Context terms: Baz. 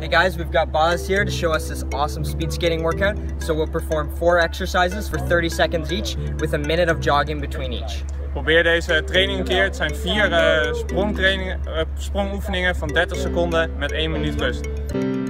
Hey guys, we've got Baz here to show us this awesome speed skating workout. So we'll perform 4 exercises for 30 seconds each with a minute of jogging between each. Probeer deze training een keer. Het zijn 4 sprongoefeningen van 30 seconden met 1 minuut rust.